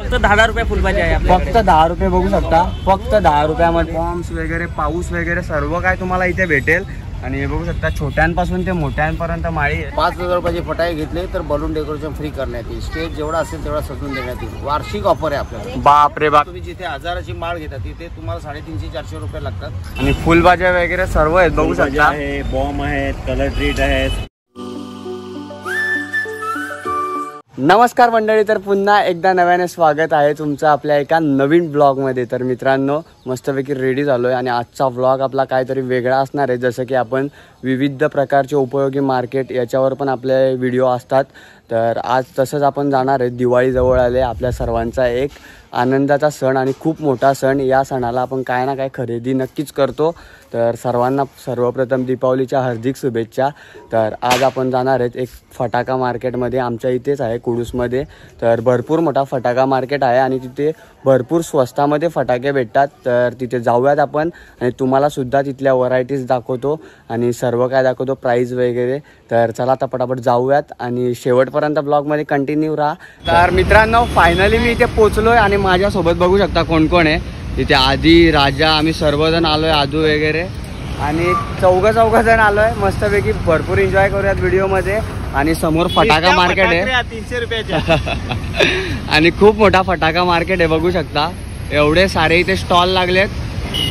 फक्त 10 रुपये फुल भाजी आहे, फक्त 10 रुपये बघू शकता, फक्त 10 रुपयामध्ये फॉर्म्स वगैरे पाऊस वगैरे सर्व काय तुम्हाला इथे भेटेल। आणि हे बघू शकता छोट्यांपासून ते मोठ्यांपर्यंत माळी। 5000 रुपयाची फटाके घेतले तर बलून डेकोरेशन फ्री करण्यात येईल, स्टेज जेवढा असेल तेवढा सजून देण्यात येईल, वार्षिक ऑफर आहे आपल्याला। बापरे बाप, तुम्ही जिथे 1000ची माळ घेता तिथे तुम्हाला 350-400 रुपये लागतात। आणि फुलभाज्या वगैरे सर्व आहेत बघू शकता, बॉम्ब आहेत, कलर ट्रीट आहेत। नमस्कार मंडळी, तर पुन्हा एकदा नव्याने स्वागत आहे तुमचं आपल्या एका नवीन ब्लॉगमध्ये। तर मित्रांनो मस्तपैकी रेडी झालो आहे आणि आजचा ब्लॉग आपला काहीतरी वेगळा असणार आहे। जसं की आपण विविध प्रकारचे उपयोगी मार्केट याच्यावर पण आपले व्हिडिओ असतात, तर आज तसंच आपण जाणार आहे। दिवाळी जवळ आले, आपल्या सर्वांचा एक आनंदाचा सण आणि खूप मोठा सण। या सणाला आपण काय ना काय खरेदी नक्कीच करतो, तर सर्वांना सर्वप्रथम दीपावलीच्या हार्दिक शुभेच्छा। तर आज आपण जाणार आहेत एक फटाका मार्केटमध्ये, आमच्या इथेच आहे कुडूसमध्ये। तर भरपूर मोठा फटाका मार्केट आहे आणि तिथे भरपूर स्वस्तामध्ये फटाके भेटतात, तर तिथे जाऊयात आपण आणि तुम्हालासुद्धा तिथल्या व्हरायटीज दाखवतो आणि सर्व काय दाखवतो, प्राईज वगैरे। तर चला आता पटापट जाऊयात आणि शेवटपर्यंत ब्लॉगमध्ये कंटिन्यू राहा। तर मित्रांनो फायनली मी इथे पोचलो आहे आणि माझ्यासोबत बघू शकता कोण कोण आहे तिथे। आधी, राजा, आम्ही सर्वजण आलो आहे, आदू वगैरे, आणि चौघजण आलो आहे। मस्तपैकी भरपूर एन्जॉय करूयात व्हिडिओमध्ये। आणि समोर फटाका मार्केट आहे 300 रुपयाचा आणि खूप मोठा फटाका मार्केट आहे बघू शकता। एवढे सारे इथे स्टॉल लागलेत,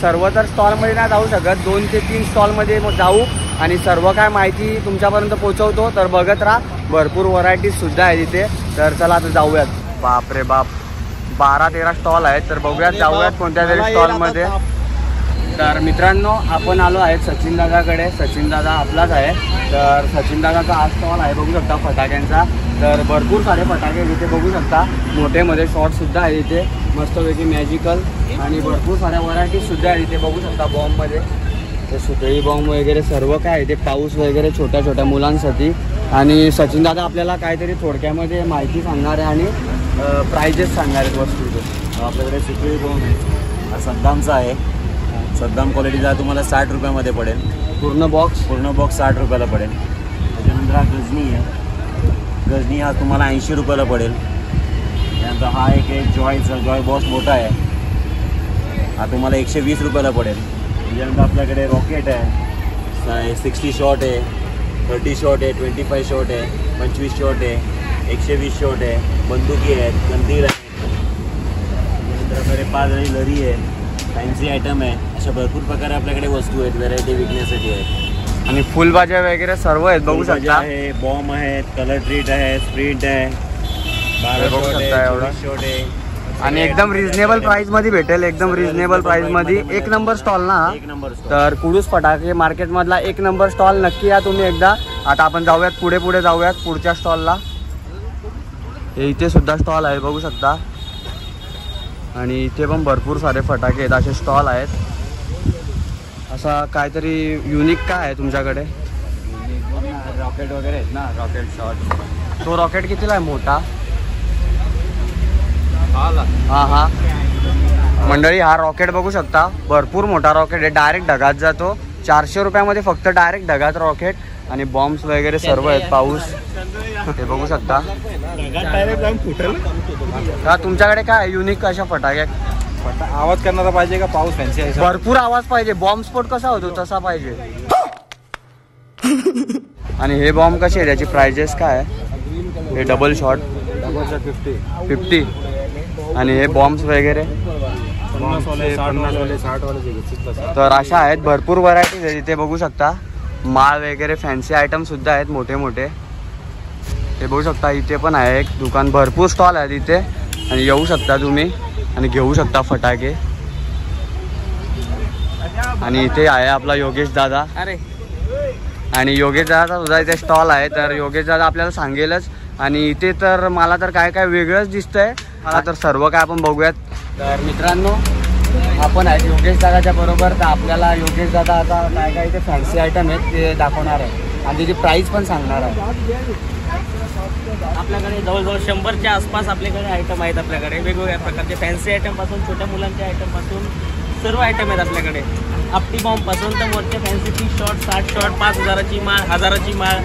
सर्व तर स्टॉलमध्ये नाही जाऊ शकत, 2 ते 3 स्टॉलमध्ये जाऊ आणि सर्व काय माहिती तुमच्यापर्यंत पोहोचवतो। तर बघत राहा, भरपूर व्हरायटीजसुद्धा आहे तिथे। तर चला आता जाऊयात। बापरे बाप, 12-13 स्टॉल आहेत, तर बघूयात जाऊयात कोणत्या तरी स्टॉलमध्ये। तर मित्रांनो आपण आलो आहेत सचिनदादाकडे, सचिनदादा आपलाच आहे। तर सचिनदादाचा आज स्टॉल आहे बघू शकता फटाक्यांचा। तर भरपूर सारे फटाके तिथे बघू शकता, मोठेमध्ये शॉर्टसुद्धा आहे तिथे मस्तपैकी मॅजिकल, आणि भरपूर साऱ्या व्हरायटीजसुद्धा आहे तिथे बघू शकता। बॉम्बमध्ये ते सुतळी बॉम्ब वगैरे सर्व काय आहे ते, पाऊस वगैरे छोट्या छोट्या मुलांसाठी। आणि सचिनदादा आपल्याला काहीतरी थोडक्यामध्ये माहिती सांगणार आहे आणि प्राइजेस सांगणार आहेत वस्तूचे। आपल्याकडे सुतळी बॉम्ब आहे, सद्दामचा आहे, सद्दाम क्वालिटीचा तुम्हाला 60 रुपयामध्ये पडेल, पूर्ण बॉक्स 60 रुपयाला पडेल। त्याच्यानंतर हा गजनी आहे, गजनी हा तुम्हाला 80 रुपयाला पडेल। त्यानंतर हा एक आहे जॉयचा, जॉय बॉक्स मोठा आहे, हा तुम्हाला 120 रुपयाला पडेल। त्याच्यानंतर आपल्याकडे रॉकेट आहे, 60 शॉट आहे, 30 शॉट आहे, 25 शॉट आहे, 25 शॉट आहे, 120 शॉट आहे, बंदुकी आहेत, कंदील आहे, त्यानंतर 5 आणि लरी आहे, फॅन्सी आयटम आहे। अशा भरपूर प्रकारे आपल्याकडे वस्तू आहेत, व्हरायटी विकण्यासाठी आहेत। आणि फुलभाज्या वगैरे सर्व आहेत बघू शकता, आहे, बॉम्ब आहेत, कलर ट्रीट आहे, स्प्रिंट आहे, 12 शॉट आहे, आणि एकदम रिजनेबल प्राइसमध्ये भेटेल, एकदम रिजनेबल प्राइसमध्ये। एक नंबर स्टॉल ना, तर कुडूस फटाके मार्केटमधला एक नंबर स्टॉल, नक्की या तुम्ही एकदा। आता आपण जाऊयात पुढे जाऊयात पुढच्या स्टॉलला। हे इथे सुद्धा स्टॉल आहे बघू शकता, आणि इथे पण भरपूर सारे फटाके आहेत, असे स्टॉल आहेत। असा काहीतरी युनिक काय आहे तुमच्याकडे? रॉकेट वगैरे आहेत ना, रॉकेट शॉट। तो रॉकेट कितीला आहे मोठा? हां हां मंडळी, हा रॉकेट बघू शकता भरपूर मोठा रॉकेट आहे, डायरेक्ट ढगात जातो, 400 रुपयामध्ये फक्त, डायरेक्ट ढगात रॉकेट। आणि बॉम्ब्स वगैरे सर्व आहेत, पाऊस हे बघू शकता। हा तुमच्याकडे काय युनिक अशा फटाक्या? आवाज करणारा पाहिजे का? पाऊस फॅन्सी आहे, भरपूर आवाज पाहिजे, बॉम्ब स्फोट कसा होतो तसा पाहिजे। आणि हे बॉम्ब कसे आहेत, याची प्राइजेस काय आहे? हे डबल शॉट 50। आणि हे बॉम्ब्स वगैरे 50 वाले 60 वाले। तर अशा आहेत भरपूर व्हरायटीज आहेत इथे बघू शकता। माळ वगैरे फॅन्सी आयटम सुद्धा आहेत मोठे हे बघू शकता। इथे पण आहे एक दुकान, भरपूर स्टॉल आहेत इथे, आणि येऊ शकता तुम्ही आणि घेऊ शकता फटाके। आणि इथे आहे आपला योगेश दादा, आणि योगेश दादा सुद्धा इथे स्टॉल आहे, तर योगेश दादा आपल्याला सांगेलच। आणि इथे तर मला तर काय काय वेगळंच दिसतंय मला, तर सर्व काय आपण बघूयात। तर मित्रांनो आपण आहे योगेश दादाच्या बरोबर, तर आपल्याला योगेश दादा आता काय काय इथे फॅन्सी आयटम आहेत ते दाखवणार आहे आणि त्याची प्राईस पण सांगणार आहे। आपल्याकडे जवळजवळ 100च्या आसपास आपल्याकडे आयटम आहेत, आपल्याकडे वेगवेगळ्या प्रकारचे फॅन्सी आयटमपासून, छोट्या मुलांच्या आयटमपासून सर्व आयटम आहेत आपल्याकडे। आपटी बॉम्बपासून तर मोठे फॅन्सी 30 शॉट, 60 शॉट, 5000ची माळ, 1000ची माळ,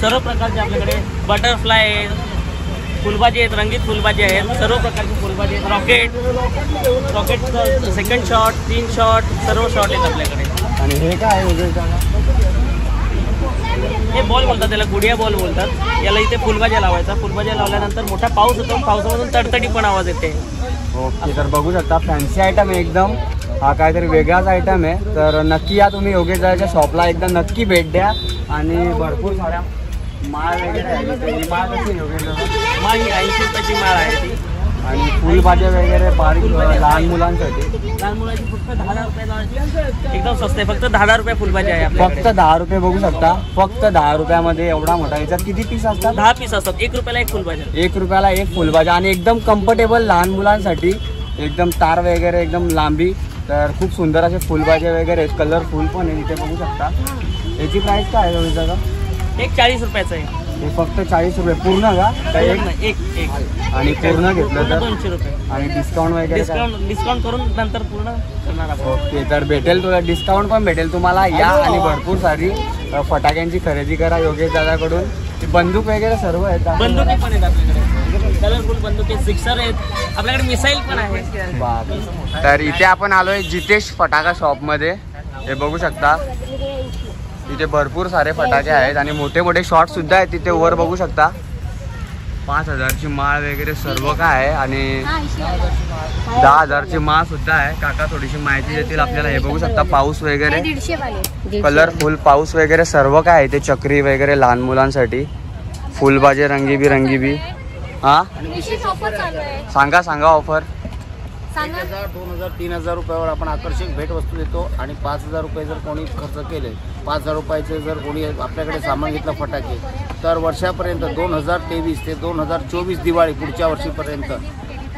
सर्व प्रकारचे आपल्याकडे बटरफ्लाय, फुलबाजी आहेत, रंगीत फुलबाजी आहेत, सर्व प्रकारची फुलबाजी आहेत. Rocket, rocket second shot, 3 shot, सर्व शॉट आहेत आपल्याकडे. आणि हे काय आहे? हे बॉल बोलतात त्याला, गुडिया बॉल बोलतात याला. इथे फुलबाज्या लावायचा, फुलबाज्या लावल्यानंतर मोठा पाऊस होतो, पावसामधून तडतडी पण आवाज येते. ओके, तर बघू शकता फॅन्सी आयटम आहे एकदम. हा काहीतरी वेगळाच आयटम आहे. तर नक्की या तुम्ही योगेश दादाच्या शॉपला एकदा नक्की भेट द्या. आणि भरपूर साऱ्या माळ वगैरे आहे. माळ कशी योगेश दादा? माळ ही 80 रुपयाची माळ आहे ती. आणि फुलभाज्या वगैरे बारीक लहान मुलांसाठी, लहान मुलांची फक्त 10 रुपये, एकदम स्वस्त आहे. फक्त 10 रुपये फुलभाजी आहे आपल्याला. फक्त 10 रुपये बघू शकता, फक्त 10 रुपयामध्ये एवढा मोठा. याच्यात किती पीस असतात? 10 पीस असतात. 1 रुपयाला 1 फुलभाजी, 1 रुपयाला 1 फुलभाजी. आणि एकदम कम्फर्टेबल लहान मुलांसाठी, एकदम तार वगैरे एकदम लांबी. तर खूप सुंदर असे फुलभाज्या वगैरे आहेत, कलरफुल पण आहे. इथे बघू शकता. याची प्राईस काय आहे दादा? एक 40 रुपयाचं आहे हे. फक्त 40 रुपये पूर्ण का? एक एक आणि पूर्ण घेतलं तर 200 रुपये. आणि डिस्काउंट वगैरे? डिस्काउंट करून नंतर पूर्ण करणार आपण. ओके, तर भेटेल तुला डिस्काउंट पण भेटेल तुम्हाला. या आणि भरपूर सारी फटाक्यांची खरेदी करा योगेश दादाकडून. बंदूक वगैरे सर्व आहेत, बंदूक पण आहेत आपल्याकडे, कलरफुल बंदूक आहेत, सिक्सर आहेत आपल्याकडे, मिसाईल पण आहे. तर इथे आपण आलोय जितेश फटाका शॉपमध्ये. हे बघू शकता इथे भरपूर सारे फटाके आहेत आणि मोठे मोठे शॉट सुद्धा आहेत. तिथे वर बघू शकता 5000ची माळ वगैरे सर्व काय आहे आणि 10,000ची माळ सुद्धा आहे. काका थोडीशी माहिती देतील आपल्याला. हे बघू शकता पाऊस वगैरे, कलरफुल पाऊस वगैरे सर्व काय आहे. ते चक्री वगैरे लहान मुलांसाठी, फुलबाजे रंगीबिरंगी बी. हा सांगा सांगा ऑफर. 1,000, 2,000, 3,000 रुपयावर आपण आकर्षक भेटवस्तू देतो. आणि 5,000 रुपये जर कोणी खर्च केले, 5,000 रुपयाचे जर कोणी आपल्याकडे सामान घेतलं फटाके, तर वर्षापर्यंत 2023 ते 2024 दिवाळी पुढच्या वर्षीपर्यंत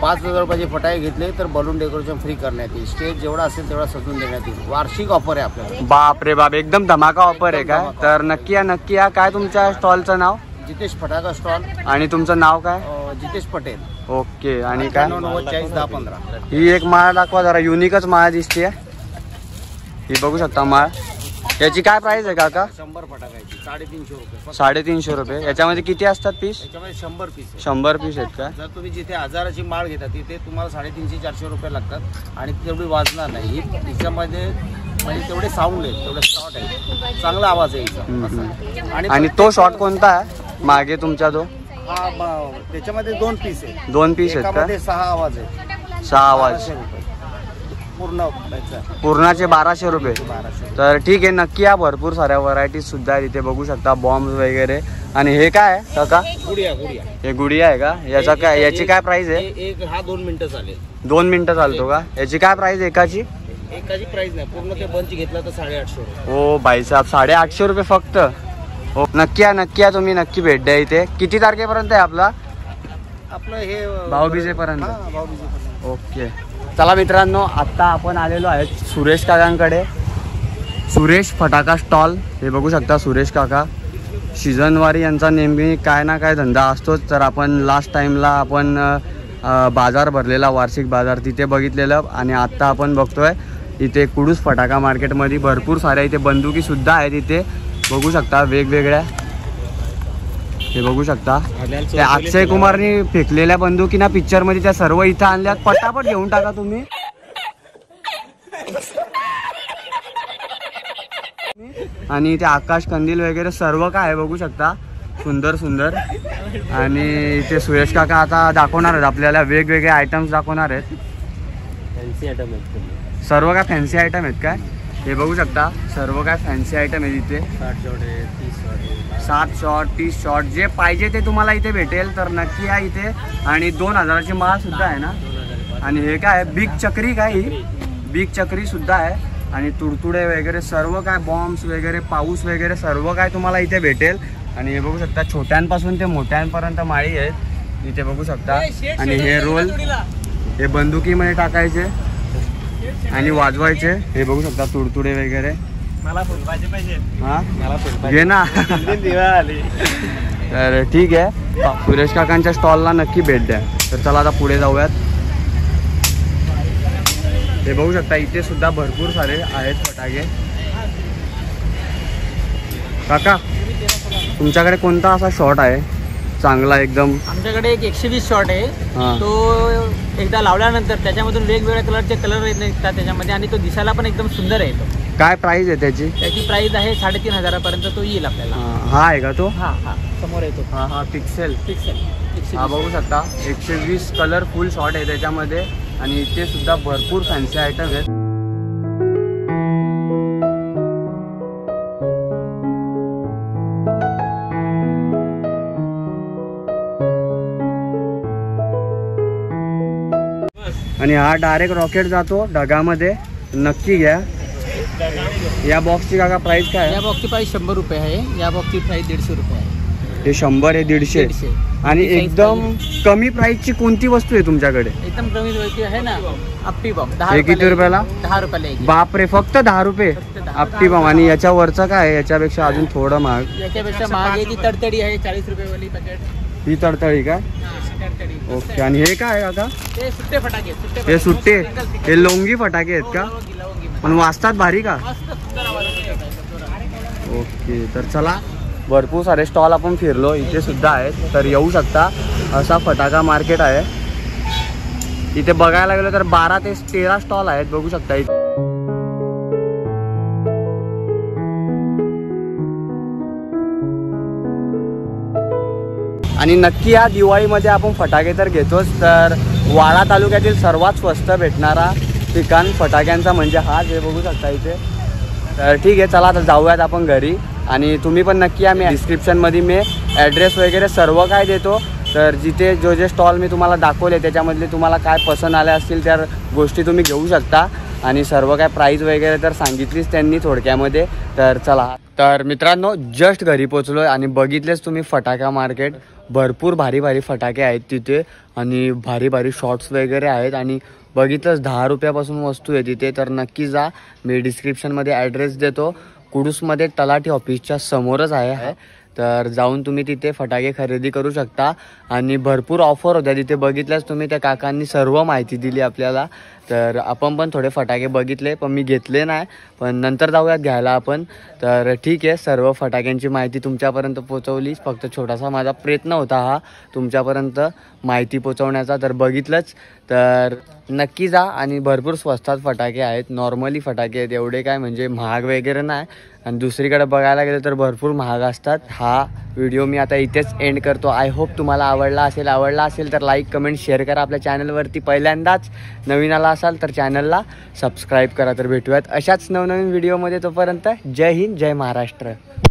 5,000 रुपयाचे फटाके घेतले तर बलून डेकोरेशन फ्री करण्यात येईल. स्टेज जेवढा असेल तेवढा सजून देण्यात येईल. वार्षिक ऑफर आहे आपल्याला. बाप रे बाप, एकदम धमाका ऑफर आहे काय? तर नक्की या, नक्की या. काय तुमच्या स्टॉलचं नाव? जितेश फटाका स्टॉल. आणि तुमचं नाव काय? जितेश पटेल. ओके. आणि काय 940 1015. ही एक माळ दाखवा जरा, युनिकच माळ दिसते. ही बघू शकता माळ. याची काय प्राइस आहे काका? 100 फटाक्याची 350 रुपये. 350 रुपये. याच्यामध्ये किती असतात पीस? 100 पीस. 100 पीस आहेत का? जर तुम्ही जिथे 1000ची माळ घेता तिथे तुम्हाला 350-400 रुपये लागतात. आणि तेवढी वाजणार नाही तिच्यामध्ये, म्हणजे तेवढे साऊंड आहेत, तेवढे शॉट आहे, चांगला आवाज आहे. आणि तो शॉट कोणता आहे मागे तुमच्या? तो त्याच्यामध्ये 2 पीस आहे. 2 पीस आहेत का? 6 आवाज आहे. 6 आवाज पूर्णाचे 1200 रुपये. तर ठीक आहे, नक्की या. भरपूर साऱ्या व्हरायटीज सुद्धा आहेत इथे बघू शकता, बॉम्ब वगैरे. आणि हे काय आहे काका? गुडिया. गुडिया हे गुडिया आहे का? याचा काय, याची काय प्राइस आहे? एक हा 2 मिनिटं चालेल. 2 मिनिटं चालतो का? याची काय प्राइस एकाची? एकाची प्राइस नाही, पूर्ण ते बंच घेतला तर 850 रुपये. हो भाईसाहेब, 850 रुपये फक्त. हो, नक्की या, नक्की या. तुम्ही नक्की भेट द्या इथे. किती तारखेपर्यंत आहे आपला? आपलं हे भाऊबीजेपर्यंत. भाऊबीजेपर्यंत. ओके, चला मित्रांनो, आत्ता आपण आलेलो आहे सुरेश काकांकडे. सुरेश फटाका स्टॉल. हे बघू शकता सुरेश काका. शिजनवारी यांचा नेहमी काय ना काय धंदा असतोच. तर आपण लास्ट टाईमला आपण बाजार भरलेला, वार्षिक बाजार, तिथे बघितलेलं. आणि आत्ता आपण बघतोय इथे कुडूस फटाका मार्केटमध्ये भरपूर साऱ्या इथे बंदुकीसुद्धा आहेत. इथे बघू शकता वेगवेगळ्या. हे बघू शकता त्या अक्षय कुमारनी फेकलेल्या बंदुकी ना पिक्चरमध्ये, त्या सर्व इथं आणल्यात. पटापट घेऊन टाका तुम्ही. आणि इथे आकाश कंदील वगैरे सर्व काय आहे बघू शकता, सुंदर सुंदर. आणि इथे सुरेश काका आता दाखवणार आहेत आपल्याला वेगवेगळे आयटम्स दाखवणार आहेत. फॅन्सी आयटम आहेत सर्व काय? फॅन्सी आयटम आहेत काय? हे बघू शकता सर्व काय फॅन्सी आयटम आहे इथे. 7 शॉट 30 शॉट जे पाहिजे ते तुम्हाला इथे भेटेल. तर नक्की या इथे. आणि 2000ची माळ सुद्धा आहे ना. आणि हे काय आहे? बिग चक्री. काय ही बिग चक्री सुद्धा आहे. आणि तुडतुडे वगैरे सर्व काय, बॉम्ब्स वगैरे, पाऊस वगैरे सर्व काय तुम्हाला इथे भेटेल. आणि हे बघू शकता छोट्यांपासून ते मोठ्यांपर्यंत माळी आहेत इथे बघू शकता. आणि हे रोल, हे बंदुकीमध्ये टाकायचे आणि वाजवायचे. हे बघू शकता तुडतुडे वगैरे. मला फुलभाजी पाहिजे. हा घे ना. तर ठीक आहे, सुरेश काकांच्या स्टॉलला नक्की भेट द्या. तर चला आता पुढे जाऊयात. हे बघू शकता इथे सुद्धा भरपूर सारे आहेत फटाके. काका तुमच्याकडे कोणता असा शॉट आहे? चांगला एकदम। आमच्याकडे एक 120 शॉट आहे, तो एकदा लावल्यानंतर त्याच्यामधून वेगवेगळ्या कलरचे कलर येतात त्याच्यामध्ये, आणि तो दिसायला पण एकदम सुंदर आहे। तो काय प्राइस आहे त्याची? त्याची प्राइस आहे 3,500 पर्यंत तो येईल आपल्याला। हा आहे का तो? हां हां समोर येतो। हां हां पिक्सेल पिक्सेल हा बघू शकता, 120 कलरफुल शॉट आहे त्याच्यामध्ये, आणि इथे सुद्धा भरपूर फॅन्सी आयटम आहेत। आणि हा डायरेक्ट रॉकेट जातो ढगामध्ये, नक्की घ्या। या बॉक्सची काका प्राइस काय आहे? या बॉक्सची प्राइस 100 रुपये आहे, या बॉक्सची प्राइस 150 रुपये आहे। हे 100 हे 150 आणि एकदम कमी प्राइसची कोणती वस्तू आहे तुमच्याकडे? एकदम कमी वस्तू आहे ना अप्पी बॉम, 10 रुपये। किती रुपयाला? 10 रुपयाला एक। बाप रे, फक्त 10 रुपये अप्पी बॉम। आणि याच्यावरचं काय आहे? याच्यापेक्षा अजून थोडं महाग। याच्यापेक्षा महाग आहे ती तडतडी आहे, 40 रुपये वाली पॅकेट। ही तडतडी का? ओके। आणि हे काय काका? हे सुट्टे फटाके। हे सुट्टे, हे लोंगी फटाके आहेत का? पण वाजतात भारी का? ओके। तर चला, भरपूर सारे स्टॉल आपण फिरलो, इथे सुद्धा आहेत, तर येऊ शकता। असा फटाका मार्केट आहे। इथे बघायला गेलो तर 12 ते 13 स्टॉल आहेत, बघू शकता इथे। आणि नक्की या दिवाळीमध्ये आपण फटाके तर घेतोच, तर वाडा तालुक्यातील सर्वात स्वस्त भेटणारा ठिकाण फटाक्यांचा म्हणजे हाच हे, बघू शकता इथे। तर ठीक आहे, चला आता जाऊयात आपण घरी। आणि तुम्ही पण नक्की या, मी डिस्क्रिप्शनमध्ये मी ॲड्रेस वगैरे सर्व काय देतो, तर जिथे जो जे स्टॉल मी तुम्हाला दाखवले त्याच्यामधले तुम्हाला काय पसंत आल्या असतील त्या गोष्टी तुम्ही घेऊ शकता। आणि सर्व काय प्राईज वगैरे तर सांगितलीच त्यांनी थोडक्यामध्ये। तर चला, तर मित्रांनो जस्ट घरी पोचलो आणि बघितलेच तुम्ही फटाका मार्केट, भरपूर भारी भारी फटाके आहेत तिथे आणि भारी भारी शॉट्स वगैरे आहेत। आणि बघितलंच 10 रुपयापासून वस्तू आहे तिथे, तर नक्की जा। मी डिस्क्रिप्शनमध्ये ॲड्रेस देतो, कुडूसमध्ये तलाठी ऑफिसच्या समोरच आहे, तर जाऊन तुम्ही तिथे फटाके खरेदी करू शकता। आणि भरपूर ऑफर होत्या तिथे, बघितल्यास तुम्ही, त्या काकांनी सर्व माहिती दिली आपल्याला। तर आपण पण थोडे फटाके बघितले, पण मी घेतले नाही, पण नंतर जाऊयात घ्यायला आपण। तर ठीक आहे, सर्व फटाक्यांची माहिती तुमच्यापर्यंत पोचवली, फक्त छोटासा माझा प्रयत्न होता हा तुमच्यापर्यंत माहिती पोचवण्याचा, तर बघितलंच। तर नक्की जा, आणि भरपूर स्वस्तात फटाके आहेत, नॉर्मली फटाके आहेत, एवढे काय म्हणजे महाग वगैरे नाही। आणि दुसरीकडे बघायला गेलं तर भरपूर महाग असतात। हा व्हिडिओ मी आता इथेच एंड करतो। आय होप तुम्हाला आवडला असेल तर लाईक कमेंट शेअर करा। आपल्या चॅनलवरती पहिल्यांदाच नवीन आला असाल तर चॅनलला सबस्क्राईब करा। तर भेटूयात अशाच नवनवीन व्हिडिओमध्ये, तोपर्यंत जय हिंद, जय महाराष्ट्र।